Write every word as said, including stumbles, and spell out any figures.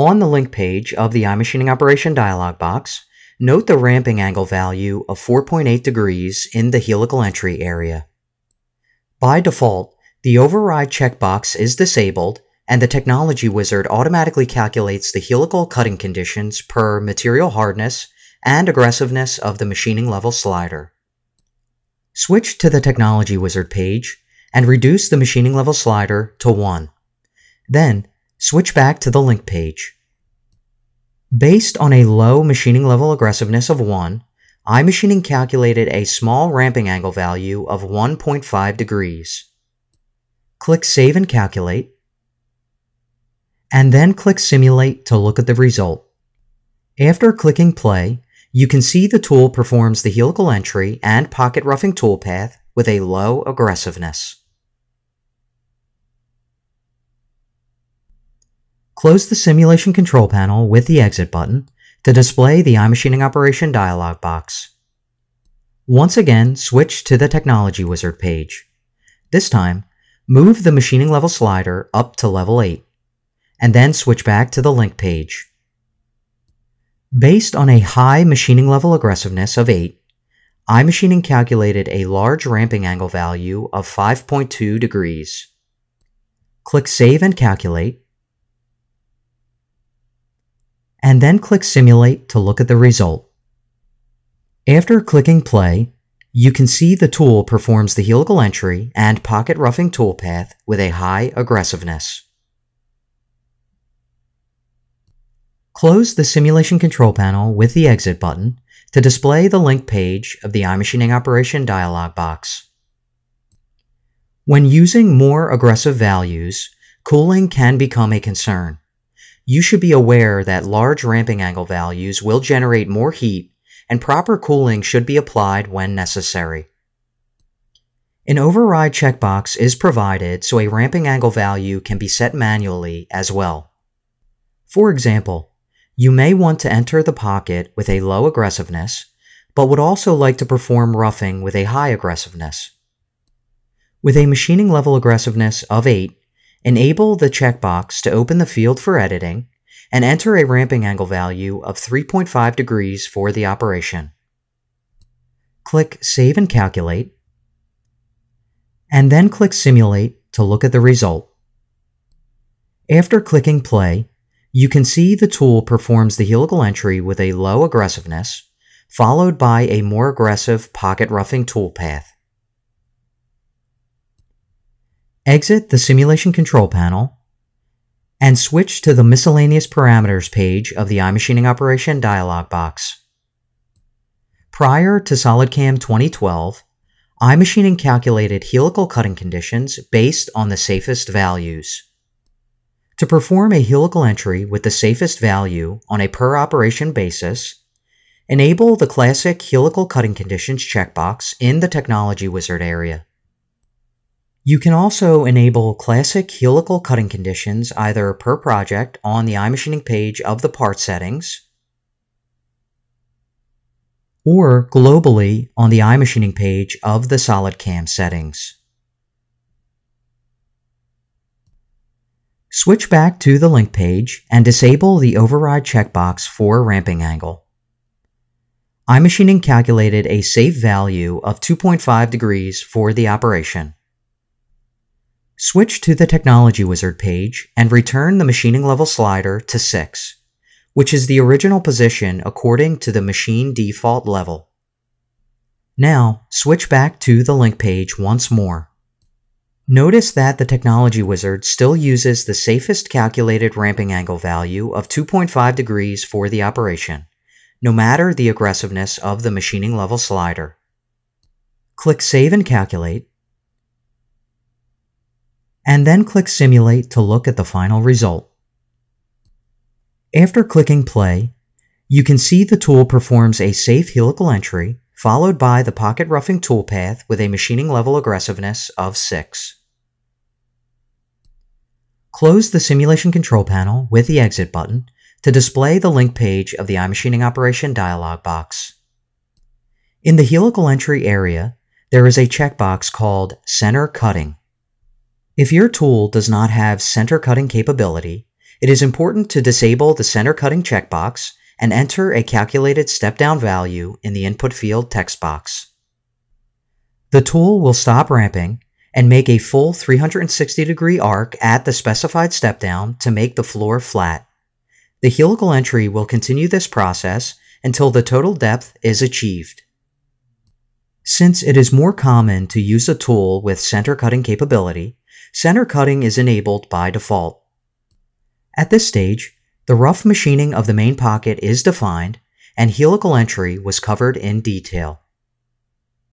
On the link page of the iMachining operation dialog box, note the ramping angle value of four point eight degrees in the helical entry area. By default, the override checkbox is disabled and the technology wizard automatically calculates the helical cutting conditions per material hardness and aggressiveness of the machining level slider. Switch to the technology wizard page and reduce the machining level slider to one. Then, switch back to the link page. Based on a low machining level aggressiveness of one, iMachining calculated a small ramping angle value of one point five degrees. Click Save and Calculate, and then click Simulate to look at the result. After clicking play, you can see the tool performs the helical entry and pocket roughing toolpath with a low aggressiveness. Close the simulation control panel with the exit button to display the iMachining operation dialog box. Once again, switch to the technology wizard page. This time, move the machining level slider up to level eight, and then switch back to the link page. Based on a high machining level aggressiveness of eight, iMachining calculated a large ramping angle value of five point two degrees. Click Save and Calculate, and then click Simulate to look at the result. After clicking play, you can see the tool performs the helical entry and pocket roughing toolpath with a high aggressiveness. Close the simulation control panel with the exit button to display the link page of the iMachining operation dialog box. When using more aggressive values, cooling can become a concern. You should be aware that large ramping angle values will generate more heat, and proper cooling should be applied when necessary. An override checkbox is provided so a ramping angle value can be set manually as well. For example, you may want to enter the pocket with a low aggressiveness, but would also like to perform roughing with a high aggressiveness. With a machining level aggressiveness of eight, enable the checkbox to open the field for editing and enter a ramping angle value of three point five degrees for the operation. Click Save and Calculate, and then click Simulate to look at the result. After clicking play, you can see the tool performs the helical entry with a low aggressiveness, followed by a more aggressive pocket roughing toolpath. Exit the simulation control panel and switch to the miscellaneous parameters page of the iMachining operation dialog box. Prior to SolidCAM twenty twelve, iMachining calculated helical cutting conditions based on the safest values. To perform a helical entry with the safest value on a per-operation basis, enable the classic helical cutting conditions checkbox in the technology wizard area. You can also enable classic helical cutting conditions either per project on the iMachining page of the part settings, or globally on the iMachining page of the SolidCAM settings. Switch back to the link page and disable the override checkbox for ramping angle. iMachining calculated a safe value of two point five degrees for the operation. Switch to the technology wizard page and return the machining level slider to six, which is the original position according to the machine default level. Now, switch back to the link page once more. Notice that the technology wizard still uses the safest calculated ramping angle value of two point five degrees for the operation, no matter the aggressiveness of the machining level slider. Click Save and Calculate, and then click Simulate to look at the final result. After clicking play, you can see the tool performs a safe helical entry, followed by the pocket roughing toolpath with a machining level aggressiveness of six. Close the simulation control panel with the exit button to display the link page of the iMachining operation dialog box. In the helical entry area, there is a checkbox called Center Cutting. If your tool does not have center cutting capability, It is important to disable the center cutting checkbox and enter a calculated step-down value in the input field text box. The tool will stop ramping and make a full three hundred sixty degree arc at the specified step-down to make the floor flat. The helical entry will continue this process until the total depth is achieved. Since it is more common to use a tool with center cutting capability, center cutting is enabled by default. At this stage, the rough machining of the main pocket is defined, and helical entry was covered in detail.